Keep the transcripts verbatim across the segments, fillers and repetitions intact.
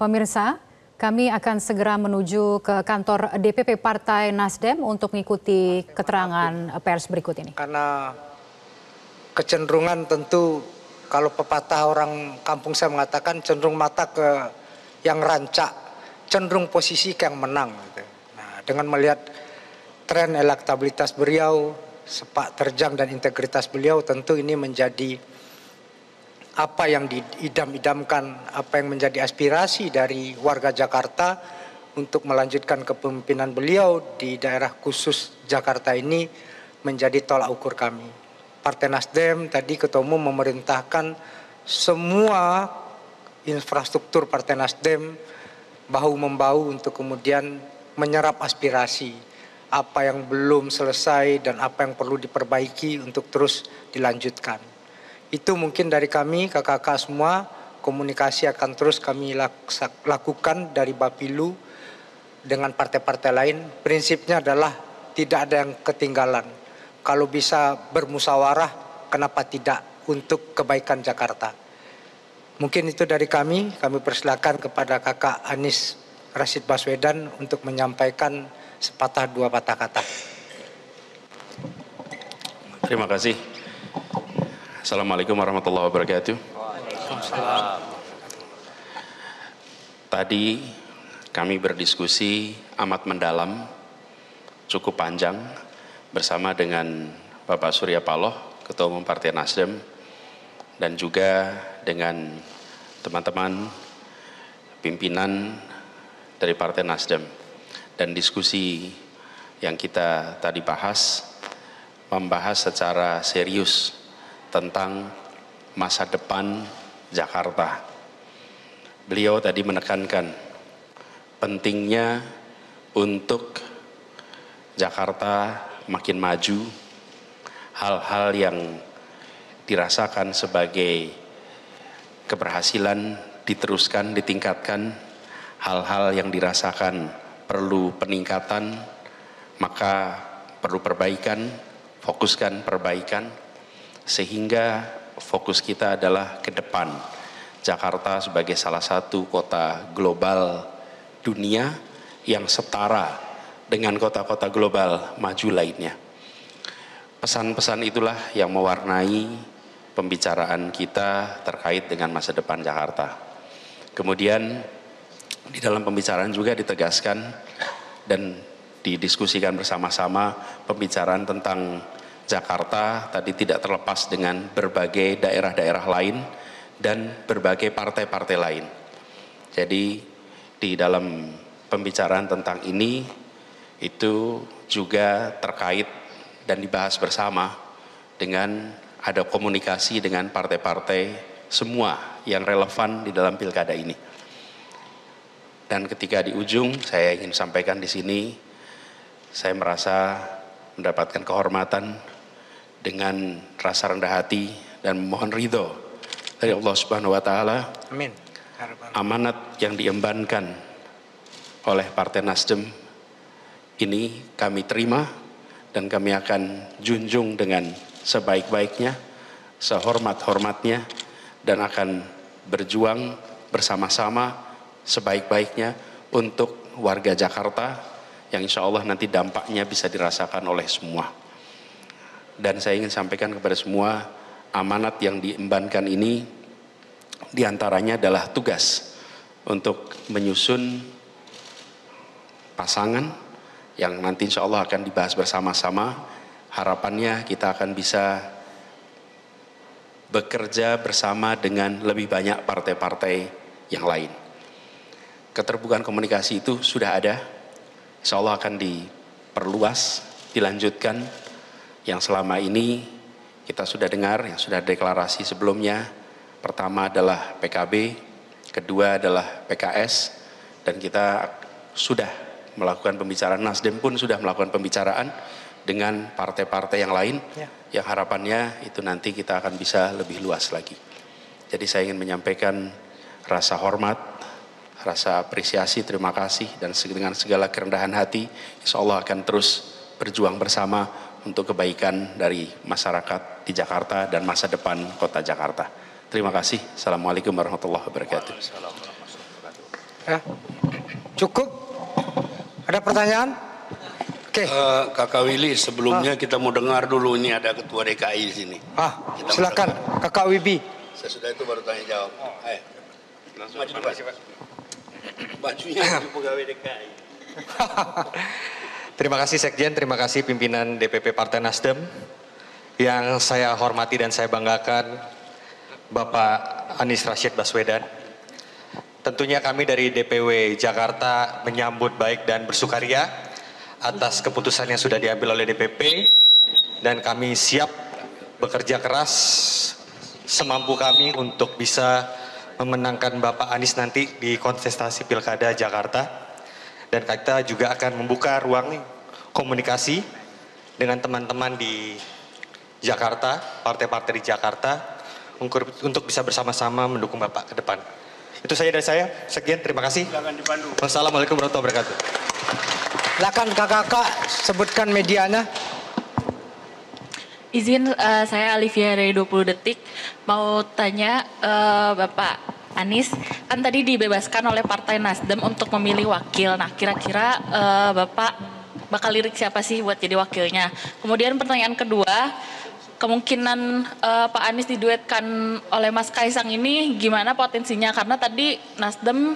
Pemirsa, kami akan segera menuju ke kantor D P P Partai NasDem untuk mengikuti keterangan pers berikut ini. Karena kecenderungan tentu kalau pepatah orang kampung saya mengatakan cenderung mata ke yang rancak, cenderung posisi ke yang menang. Nah, dengan melihat tren elektabilitas beliau, sepak terjang dan integritas beliau, tentu ini menjadi apa yang diidam-idamkan, apa yang menjadi aspirasi dari warga Jakarta untuk melanjutkan kepemimpinan beliau di daerah khusus Jakarta ini menjadi tolak ukur kami. Partai NasDem tadi Ketua Umum memerintahkan semua infrastruktur Partai NasDem bahu-membahu untuk kemudian menyerap aspirasi, apa yang belum selesai dan apa yang perlu diperbaiki untuk terus dilanjutkan. Itu mungkin dari kami, kakak-kakak semua, komunikasi akan terus kami lakukan dari Bapilu dengan partai-partai lain. Prinsipnya adalah tidak ada yang ketinggalan. Kalau bisa bermusyawarah, kenapa tidak untuk kebaikan Jakarta. Mungkin itu dari kami, kami persilakan kepada kakak Anies Baswedan untuk menyampaikan sepatah dua patah kata. Terima kasih. Assalamualaikum warahmatullahi wabarakatuh. Tadi kami berdiskusi amat mendalam, cukup panjang bersama dengan Bapak Surya Paloh, Ketua Umum Partai NasDem, dan juga dengan teman-teman pimpinan dari Partai NasDem. Dan diskusi yang kita tadi bahas, membahas secara serius tentang masa depan Jakarta. Beliau tadi menekankan pentingnya untuk Jakarta makin maju, hal-hal yang dirasakan sebagai keberhasilan diteruskan, ditingkatkan, hal-hal yang dirasakan perlu peningkatan, maka perlu perbaikan, fokuskan perbaikan, sehingga fokus kita adalah ke depan. Jakarta sebagai salah satu kota global dunia yang setara dengan kota-kota global maju lainnya. Pesan-pesan itulah yang mewarnai pembicaraan kita terkait dengan masa depan Jakarta. Kemudian di dalam pembicaraan juga ditegaskan dan didiskusikan bersama-sama pembicaraan tentang Jakarta tadi tidak terlepas dengan berbagai daerah-daerah lain dan berbagai partai-partai lain. Jadi di dalam pembicaraan tentang ini itu juga terkait dan dibahas bersama dengan ada komunikasi dengan partai-partai semua yang relevan di dalam pilkada ini. Dan ketika di ujung saya ingin sampaikan di sini, saya merasa mendapatkan kehormatan dengan rasa rendah hati dan memohon ridho dari Allah Subhanahu wa Ta'ala. Amin. Amanat yang diembankan oleh Partai NasDem ini kami terima dan kami akan junjung dengan sebaik-baiknya, sehormat-hormatnya, dan akan berjuang bersama-sama sebaik-baiknya untuk warga Jakarta yang insya Allah nanti dampaknya bisa dirasakan oleh semua. Dan saya ingin sampaikan kepada semua, amanat yang diembankan ini diantaranya adalah tugas untuk menyusun pasangan yang nanti insya Allah akan dibahas bersama-sama. Harapannya kita akan bisa bekerja bersama dengan lebih banyak partai-partai yang lain. Keterbukaan komunikasi itu sudah ada, insya Allah akan diperluas, dilanjutkan. Yang selama ini kita sudah dengar, yang sudah deklarasi sebelumnya, pertama adalah P K B, kedua adalah P K S, dan kita sudah melakukan pembicaraan, NasDem pun sudah melakukan pembicaraan dengan partai-partai yang lain, ya. Yang harapannya itu nanti kita akan bisa lebih luas lagi. Jadi saya ingin menyampaikan rasa hormat, rasa apresiasi, terima kasih, dan dengan segala kerendahan hati, insya Allah akan terus berjuang bersama untuk kebaikan dari masyarakat di Jakarta dan masa depan kota Jakarta. Terima kasih. Assalamualaikum warahmatullahi wabarakatuh. Ya. Cukup? Ada pertanyaan? Oke. Okay. Uh, Kakak Willy, sebelumnya ah. kita mau dengar dulu, ini ada Ketua D K I di sini. Ah, kita silakan, Kakak Wibi. Sesudah itu baru tanya jawab. Oh. Ayo. Langsung maju, Pak. Bajunya baju pegawai D K I. Terima kasih Sekjen, terima kasih pimpinan D P P Partai NasDem yang saya hormati dan saya banggakan, Bapak Anies Rashid Baswedan. Tentunya kami dari D P W Jakarta menyambut baik dan bersukaria atas keputusan yang sudah diambil oleh D P P, dan kami siap bekerja keras semampu kami untuk bisa memenangkan Bapak Anies nanti di kontestasi Pilkada Jakarta. Dan kita juga akan membuka ruang komunikasi dengan teman-teman di Jakarta, partai-partai di Jakarta, untuk bisa bersama-sama mendukung Bapak ke depan. Itu saja dari saya. Sekian, terima kasih. Wassalamualaikum warahmatullahi wabarakatuh. Silakan kakak-kakak sebutkan medianya. Izin uh, saya Olivia dari dua puluh detik. Mau tanya uh, Bapak Anies, kan tadi dibebaskan oleh Partai NasDem untuk memilih wakil. Nah, kira-kira uh, Bapak bakal lirik siapa sih buat jadi wakilnya? Kemudian pertanyaan kedua, kemungkinan uh, Pak Anies diduetkan oleh Mas Kaisang ini gimana potensinya? Karena tadi NasDem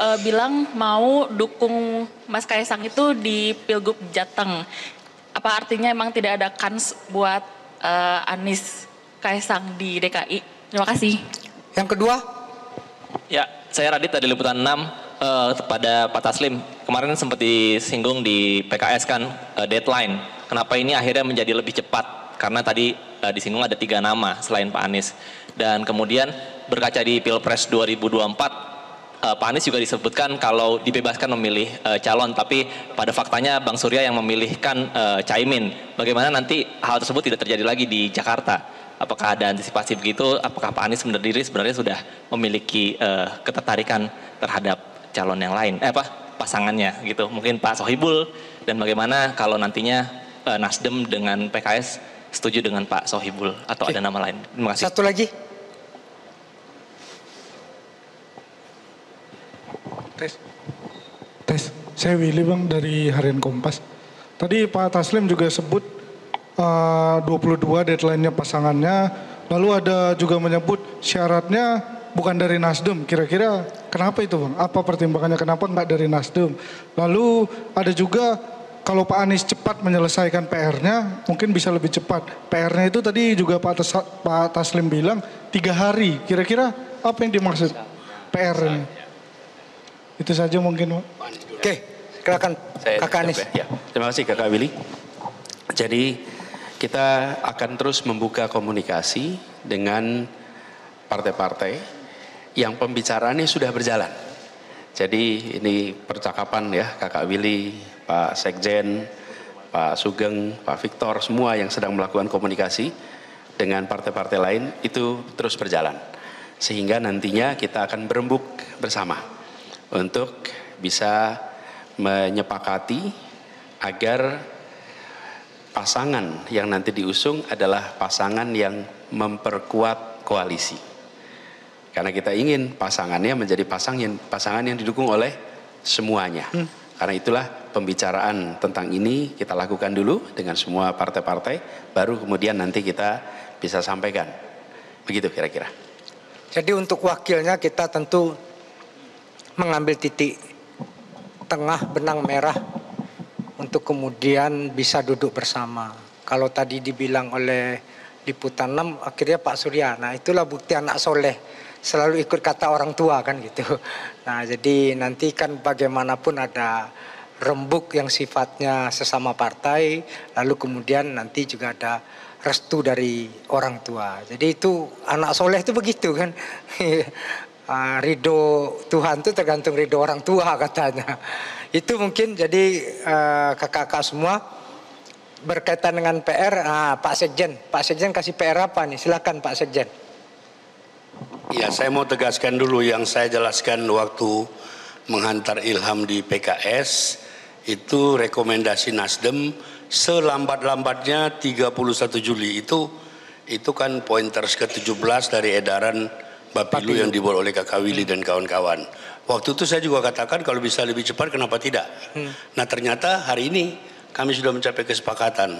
uh, bilang mau dukung Mas Kaisang itu di Pilgub Jateng. Apa artinya emang tidak ada kans buat uh, Anies Kaisang di D K I? Terima kasih. Yang kedua? Ya, saya Radit dari Liputan enam uh, kepada Pak Taslim. Kemarin sempat disinggung di P K S kan uh, deadline. Kenapa ini akhirnya menjadi lebih cepat? Karena tadi uh, disinggung ada tiga nama selain Pak Anies. Dan kemudian berkaca di Pilpres dua ribu dua puluh empat, uh, Pak Anies juga disebutkan kalau dibebaskan memilih uh, calon. Tapi pada faktanya Bang Surya yang memilihkan uh, Caimin. Bagaimana nanti hal tersebut tidak terjadi lagi di Jakarta? Apakah ada antisipasi begitu? Apakah Pak Anies sendiri sebenarnya sudah memiliki uh, ketertarikan terhadap calon yang lain? Eh, apa pasangannya gitu? Mungkin Pak Sohibul, dan bagaimana kalau nantinya uh, NasDem dengan P K S setuju dengan Pak Sohibul atau Oke. ada nama lain? Terima kasih. Satu lagi. Tes, tes. Saya Willy Bang dari Harian Kompas. Tadi Pak Taslim juga sebut dua puluh dua deadline-nya pasangannya, lalu ada juga menyebut syaratnya bukan dari NasDem. Kira-kira kenapa itu Bang? Apa pertimbangannya kenapa nggak dari NasDem? Lalu ada juga kalau Pak Anies cepat menyelesaikan P R-nya mungkin bisa lebih cepat. P R-nya itu tadi juga Pak, Tas Pak Taslim bilang tiga hari. Kira-kira apa yang dimaksud P R-nya? Itu saja mungkin Bang. Oke, silakan Kakak Anies. Ya. Terima kasih Kakak Willy. Jadi kita akan terus membuka komunikasi dengan partai-partai yang pembicaraannya sudah berjalan. Jadi ini percakapan ya Kakak Willy, Pak Sekjen, Pak Sugeng, Pak Victor, semua yang sedang melakukan komunikasi dengan partai-partai lain itu terus berjalan. Sehingga nantinya kita akan berembuk bersama untuk bisa menyepakati agar pasangan yang nanti diusung adalah pasangan yang memperkuat koalisi. Karena kita ingin pasangannya menjadi pasangan, pasangan yang didukung oleh semuanya. Hmm. Karena itulah pembicaraan tentang ini kita lakukan dulu dengan semua partai-partai, baru kemudian nanti kita bisa sampaikan. Begitu kira-kira. Jadi untuk wakilnya kita tentu mengambil titik tengah benang merah untuk kemudian bisa duduk bersama. Kalau tadi dibilang oleh Liputan enam, akhirnya Pak Surya. Nah itulah bukti anak soleh, selalu ikut kata orang tua kan gitu. Nah jadi nanti kan bagaimanapun ada rembuk yang sifatnya sesama partai, lalu kemudian nanti juga ada restu dari orang tua. Jadi itu anak soleh itu begitu kan. Ridho Tuhan itu tergantung ridho orang tua katanya. Itu mungkin jadi kakak-kakak uh, semua berkaitan dengan P R. Nah, Pak Sekjen, Pak Sekjen kasih P R apa nih? Silakan Pak Sekjen. Ya, saya mau tegaskan dulu yang saya jelaskan waktu menghantar Ilham di P K S itu rekomendasi NasDem selambat-lambatnya tiga puluh satu Juli. Itu itu kan pointers ke tujuh belas dari edaran Bapilu yang dibuat oleh Kakak Willy dan kawan-kawan. Waktu itu saya juga katakan kalau bisa lebih cepat kenapa tidak. Hmm. Nah ternyata hari ini kami sudah mencapai kesepakatan.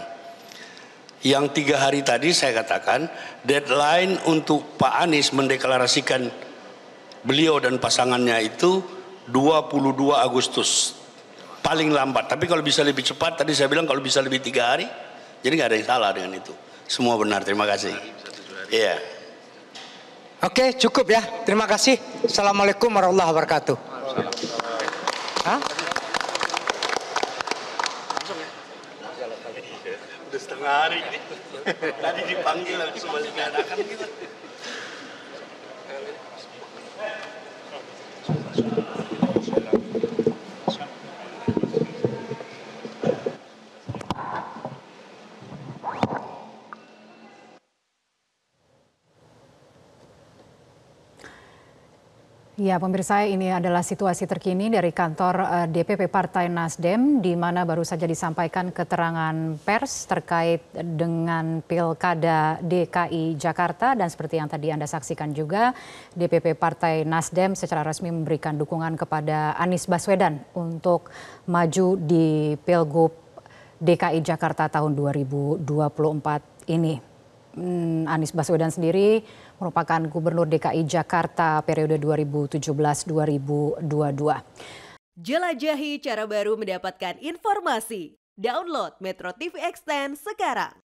Yang tiga hari tadi saya katakan deadline untuk Pak Anies mendeklarasikan beliau dan pasangannya itu dua puluh dua Agustus. Paling lambat. Tapi kalau bisa lebih cepat tadi saya bilang kalau bisa lebih tiga hari. Jadi nggak ada yang salah dengan itu. Semua benar. Terima kasih. Iya. Yeah. Oke, cukup ya. Terima kasih. Assalamualaikum warahmatullahi wabarakatuh. Hah? Udah setengah hari ini. Tadi dipanggil langsung masih diadakan gitu. Ya, pemirsa, ini adalah situasi terkini dari kantor D P P Partai NasDem, di mana baru saja disampaikan keterangan pers terkait dengan Pilkada D K I Jakarta. Dan seperti yang tadi Anda saksikan juga, D P P Partai NasDem secara resmi memberikan dukungan kepada Anies Baswedan untuk maju di Pilgub D K I Jakarta tahun dua ribu dua puluh empat ini. Anies Baswedan sendiri merupakan Gubernur D K I Jakarta periode dua ribu tujuh belas sampai dua ribu dua puluh dua. Jelajahi cara baru mendapatkan informasi. Download Metro T V Extend sekarang.